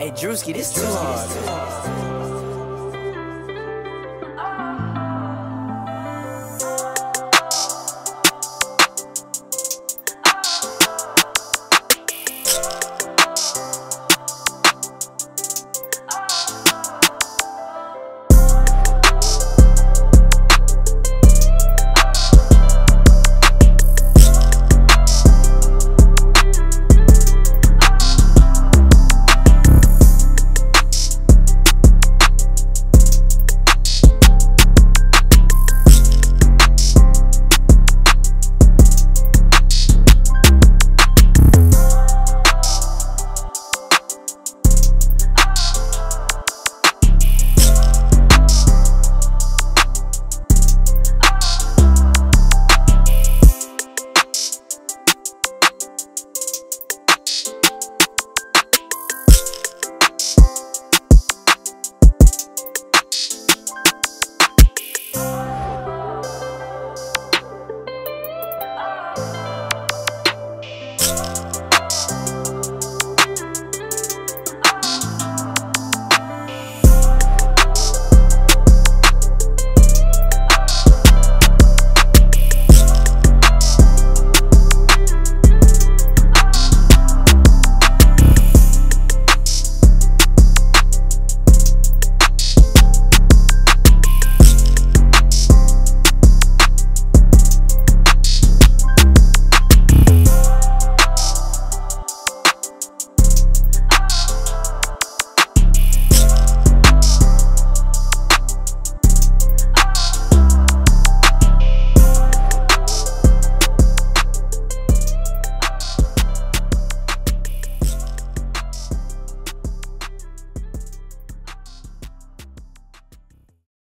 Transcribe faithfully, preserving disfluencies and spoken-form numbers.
Hey, Drewski, this too hard.